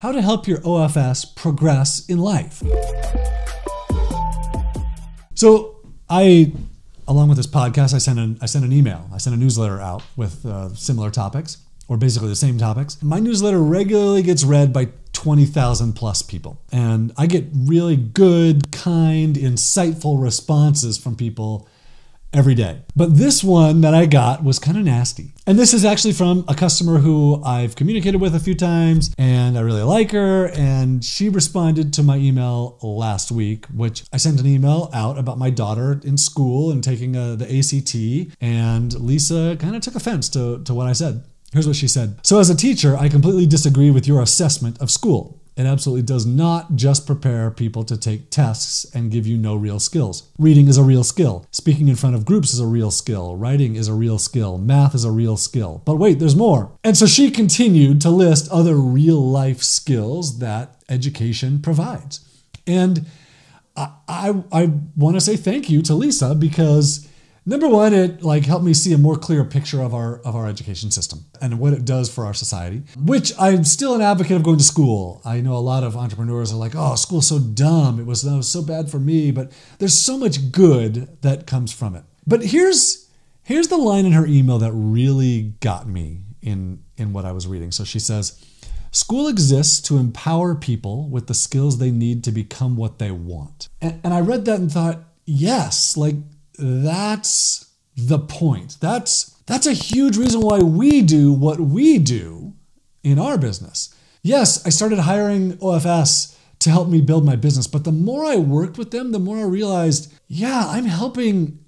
How to help your OFS progress in life. So I, along with this podcast, I sent an email. I sent a newsletter out with similar topics, or basically the same topics. My newsletter regularly gets read by 20,000 plus people. And I get really good, kind, insightful responses from people every day. But this one that I got was kind of nasty. And this is actually from a customer who I've communicated with a few times, and I really like her, and she responded to my email last week, which I sent an email out about my daughter in school and taking the ACT, and Lisa kind of took offense to what I said. Here's what she said. So as a teacher, I completely disagree with your assessment of school. It absolutely does not just prepare people to take tests and give you no real skills. Reading is a real skill. Speaking in front of groups is a real skill. Writing is a real skill. Math is a real skill. But wait, there's more. And so she continued to list other real life skills that education provides. And I want to say thank you to Lisa, because number one, it helped me see a more clear picture of our education system and what it does for our society, which I'm still an advocate of going to school. I know a lot of entrepreneurs are like, oh, school's so dumb. It was so bad for me, but there's so much good that comes from it. But here's the line in her email that really got me in what I was reading. So she says, school exists to empower people with the skills they need to become what they want. And I read that and thought, yes, that's the point. That's a huge reason why we do what we do in our business. Yes, I started hiring OFS to help me build my business, but the more I worked with them, the more I realized, yeah, I'm helping,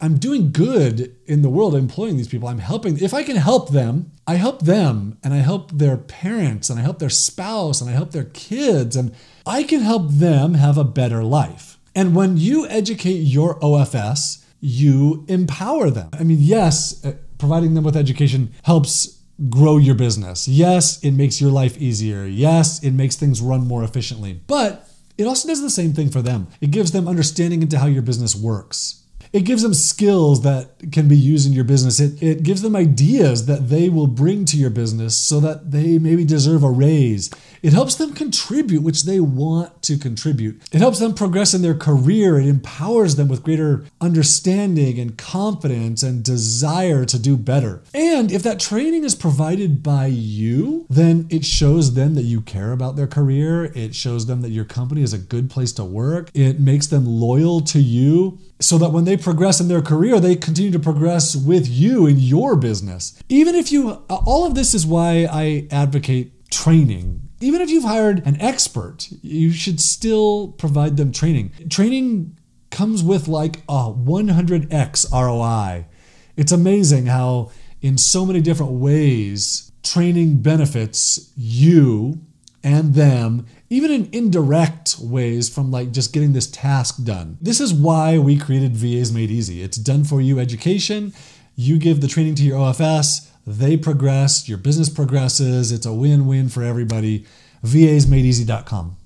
I'm doing good in the world employing these people. I'm helping. If I can help them, I help them, and I help their parents, and I help their spouse, and I help their kids, and I can help them have a better life. And when you educate your OFS, you empower them. I mean, yes, providing them with education helps grow your business. Yes, it makes your life easier. Yes, it makes things run more efficiently. But it also does the same thing for them. It gives them understanding into how your business works. It gives them skills that can be used in your business. It gives them ideas that they will bring to your business so that they maybe deserve a raise. It helps them contribute, which they want to contribute. It helps them progress in their career. It empowers them with greater understanding and confidence and desire to do better. And if that training is provided by you, then it shows them that you care about their career. It shows them that your company is a good place to work. It makes them loyal to you so that when they progress in their career, they continue to progress with you in your business. All of this is why I advocate training. Even if you've hired an expert, you should still provide them training. Training comes with like a 100x ROI. It's amazing how in so many different ways, training benefits you and them, even in indirect ways from just getting this task done. This is why we created VAs Made Easy. It's done for you education. You give the training to your OFS, they progress, your business progresses. It's a win-win for everybody. VAsMadeEasy.com.